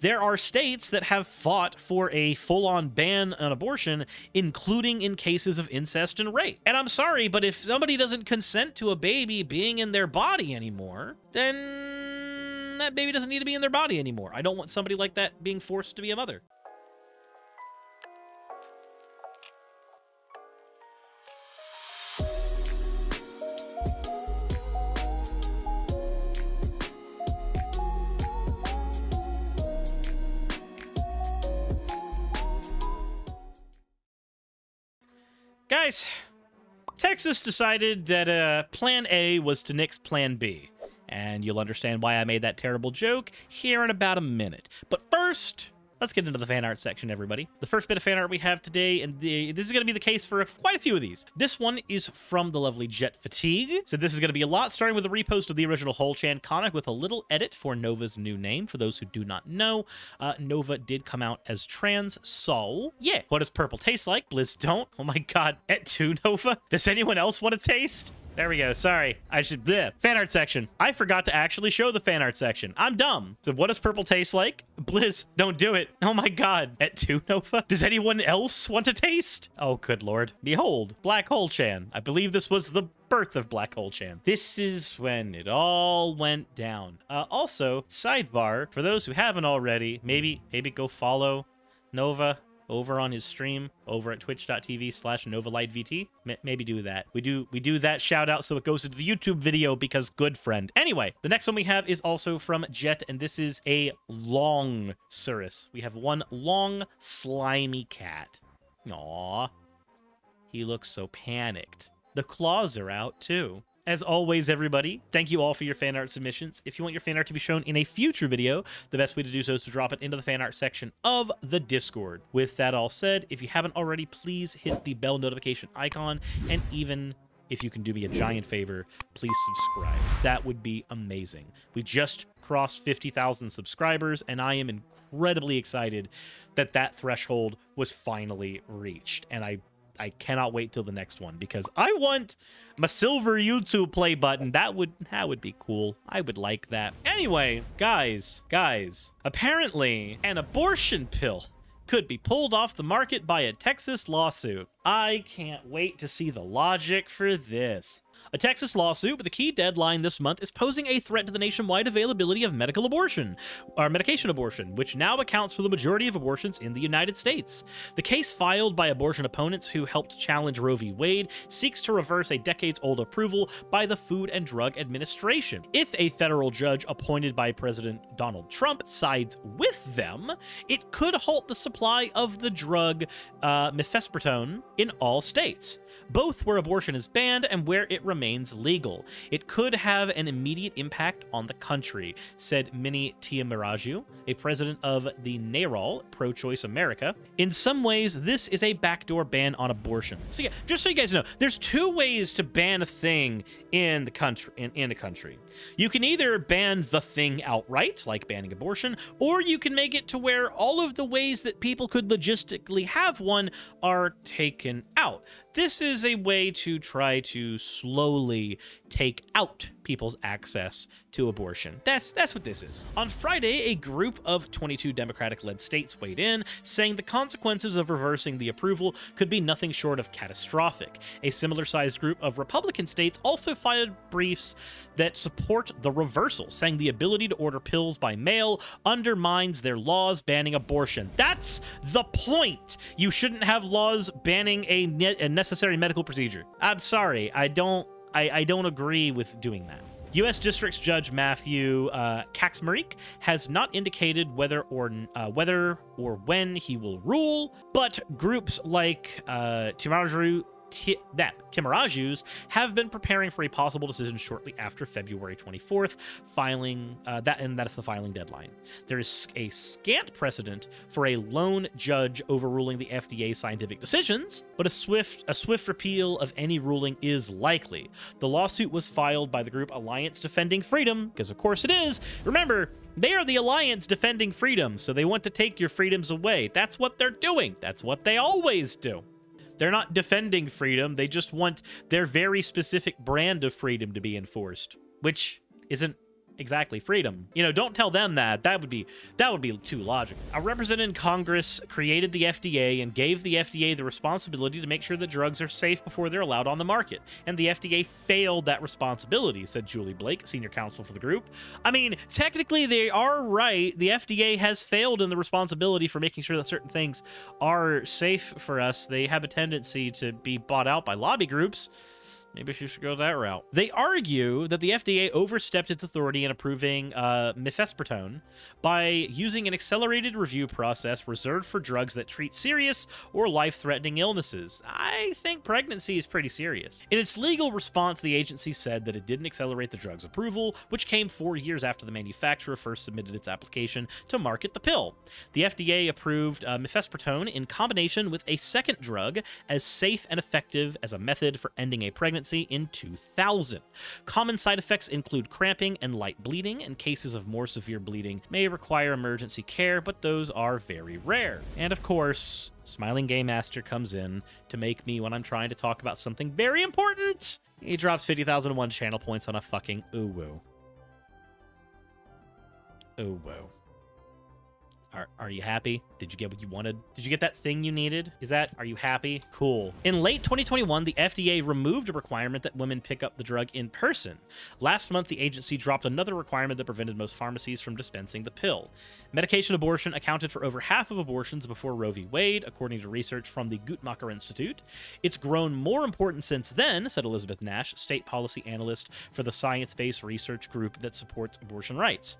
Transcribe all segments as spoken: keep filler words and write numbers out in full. There are states that have fought for a full-on ban on abortion, including in cases of incest and rape. And I'm sorry, but if somebody doesn't consent to a baby being in their body anymore, then that baby doesn't need to be in their body anymore. I don't want somebody like that being forced to be a mother. Guys, Texas decided that uh, Plan A was to nix Plan B, and you'll understand why I made that terrible joke here in about a minute. But first, let's get into the fan art section, everybody. The first bit of fan art we have today, and the, this is going to be the case for quite a few of these. This one is from the lovely Jet Fatigue. So this is going to be a lot, starting with a repost of the original Holo-chan comic with a little edit for Nova's new name. For those who do not know, uh, Nova did come out as trans, so yeah. What does purple taste like? Blizz don't. Oh my god, et tu, Nova? Does anyone else want to taste? There we go. Sorry. I should... Bleh. Fan art section. I forgot to actually show the fan art section. I'm dumb. So what does purple taste like? Blizz, don't do it. Oh my god. Et tu, Nova? Does anyone else want to taste? Oh, good lord. Behold, Black Hole Chan. I believe this was the birth of Black Hole Chan. This is when it all went down. Uh, also, sidebar, for those who haven't already, maybe, maybe go follow Nova over on his stream over at twitch dot t v slash Nova Light V T. Maybe do that. We do we do that shout out so it goes into the YouTube video because good friend. Anyway, the next one we have is also from Jet, and this is a long Cirrus. We have one long slimy cat. Aw, he looks so panicked. The claws are out too. As always, everybody, thank you all for your fan art submissions. If you want your fan art to be shown in a future video, the best way to do so is to drop it into the fan art section of the Discord. With that all said, if you haven't already, please hit the bell notification icon, and even if you can do me a giant favor, please subscribe. That would be amazing. We just crossed fifty thousand subscribers, and I am incredibly excited that that threshold was finally reached, and I... I cannot wait till the next one because I want my silver YouTube play button. That would that would be cool. I would like that. Anyway, guys, guys, apparently an abortion pill could be pulled off the market by a Texas lawsuit. I can't wait to see the logic for this. A Texas lawsuit with a key deadline this month is posing a threat to the nationwide availability of medical abortion, or medication abortion, which now accounts for the majority of abortions in the United States. The case filed by abortion opponents who helped challenge Roe v. Wade seeks to reverse a decades-old approval by the Food and Drug Administration. If a federal judge appointed by President Donald Trump sides with them, it could halt the supply of the drug uh, mifepristone in all states, both where abortion is banned and where it remains legal. It could have an immediate impact on the country, said Mini Timmaraju, a president of the NARAL, Pro-Choice America. In some ways, this is a backdoor ban on abortion. So yeah, just so you guys know, there's two ways to ban a thing in the country. In, in the country, you can either ban the thing outright, like banning abortion, or you can make it to where all of the ways that people could logistically have one are taken out. This is a way to try to slowly take out people's access to abortion. That's that's what this is. On Friday, a group of twenty-two Democratic-led states weighed in, saying the consequences of reversing the approval could be nothing short of catastrophic. A similar-sized group of Republican states also filed briefs that support the reversal, saying the ability to order pills by mail undermines their laws banning abortion. That's the point! You shouldn't have laws banning a, ne a necessary medical procedure. I'm sorry, I don't... I, I don't agree with doing that. U S District Judge Matthew uh, Kaxmarick has not indicated whether or uh, whether or when he will rule, but groups like uh, Timmaraju T that Timmaraju's have been preparing for a possible decision shortly after February twenty-fourth, filing uh, that, and that's the filing deadline. There is a scant precedent for a lone judge overruling the F D A scientific decisions, but a swift a swift repeal of any ruling is likely. The lawsuit was filed by the group Alliance Defending Freedom, because of course it is. Remember, they are the Alliance Defending Freedom, so they want to take your freedoms away. That's what they're doing. That's what they always do. They're not defending freedom. They just want their very specific brand of freedom to be enforced, which isn't exactly freedom. You know, don't tell them that. That would be that would be too logical. A representative in Congress created the F D A and gave the F D A the responsibility to make sure that drugs are safe before they're allowed on the market. And the F D A failed that responsibility, said Julie Blake, senior counsel for the group. I mean, technically they are right. The F D A has failed in the responsibility for making sure that certain things are safe for us. They have a tendency to be bought out by lobby groups. Maybe she should go that route. They argue that the F D A overstepped its authority in approving uh, mifepristone by using an accelerated review process reserved for drugs that treat serious or life-threatening illnesses. I think pregnancy is pretty serious. In its legal response, the agency said that it didn't accelerate the drug's approval, which came four years after the manufacturer first submitted its application to market the pill. The F D A approved uh, mifepristone in combination with a second drug as safe and effective as a method for ending a pregnancy in two thousand. Common side effects include cramping and light bleeding, and cases of more severe bleeding may require emergency care, but those are very rare. And of course, Smiling Game Master comes in to make me when I'm trying to talk about something very important. He drops fifty thousand one channel points on a fucking uwu. Uwu. Are, are you happy? Did you get what you wanted? Did you get that thing you needed? Is that, are you happy? Cool. In late twenty twenty-one, the F D A removed a requirement that women pick up the drug in person. Last month, the agency dropped another requirement that prevented most pharmacies from dispensing the pill. Medication abortion accounted for over half of abortions before Roe v. Wade, according to research from the Guttmacher Institute. It's grown more important since then, said Elizabeth Nash, state policy analyst for the science-based research group that supports abortion rights.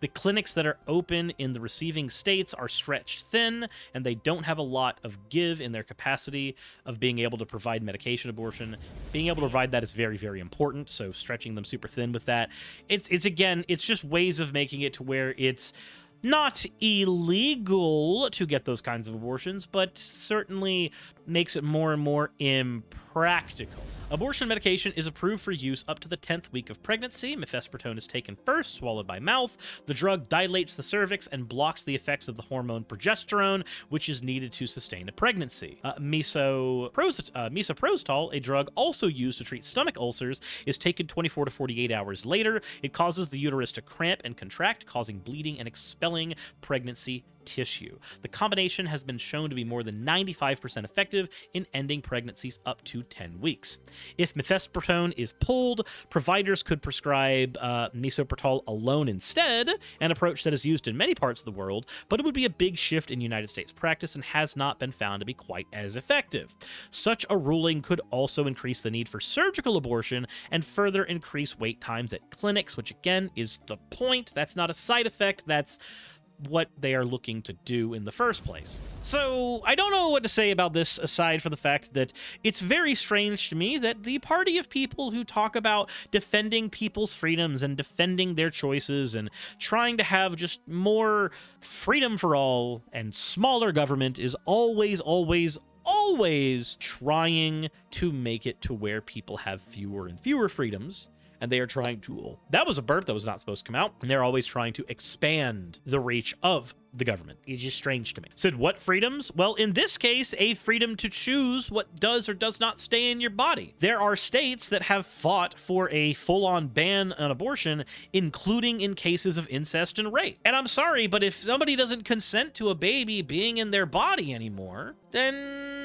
The clinics that are open in the receiving states are stretched thin, and they don't have a lot of give in their capacity of being able to provide medication abortion. Being able to provide that is very, very important, so stretching them super thin with that. It's, it's again, it's just ways of making it to where it's not illegal to get those kinds of abortions, but certainly makes it more and more impractical. Abortion medication is approved for use up to the tenth week of pregnancy. Mifepristone is taken first, swallowed by mouth. The drug dilates the cervix and blocks the effects of the hormone progesterone, which is needed to sustain a pregnancy. Uh, misoprostol, uh, misoprostol, a drug also used to treat stomach ulcers, is taken twenty-four to forty-eight hours later. It causes the uterus to cramp and contract, causing bleeding and expelling pregnancy tissue. The combination has been shown to be more than ninety-five percent effective in ending pregnancies up to ten weeks. If mifepristone is pulled, providers could prescribe uh, misoprostol alone instead, an approach that is used in many parts of the world, but it would be a big shift in United States practice and has not been found to be quite as effective. Such a ruling could also increase the need for surgical abortion and further increase wait times at clinics, which again is the point. That's not a side effect. That's what they are looking to do in the first place. So I don't know what to say about this aside from the fact that it's very strange to me that the party of people who talk about defending people's freedoms and defending their choices and trying to have just more freedom for all and smaller government is always, always, always trying to make it to where people have fewer and fewer freedoms. And they are trying to, that was a burp that was not supposed to come out. And they're always trying to expand the reach of the government. It's just strange to me. Said, what freedoms? Well, in this case, a freedom to choose what does or does not stay in your body. There are states that have fought for a full-on ban on abortion, including in cases of incest and rape. And I'm sorry, but if somebody doesn't consent to a baby being in their body anymore, then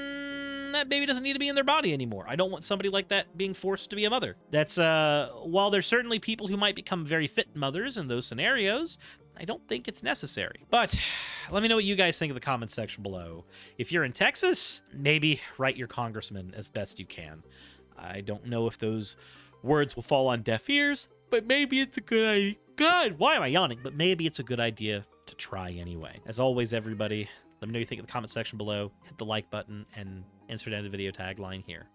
that baby doesn't need to be in their body anymore. I don't want somebody like that being forced to be a mother. That's, uh, while there's certainly people who might become very fit mothers in those scenarios, I don't think it's necessary. But let me know what you guys think in the comment section below. If you're in Texas, maybe write your congressman as best you can. I don't know if those words will fall on deaf ears, but maybe it's a good idea. God, why am I yawning? But maybe it's a good idea to try anyway. As always, everybody, let me know what you think in the comment section below. Hit the like button and insert end of video tagline here.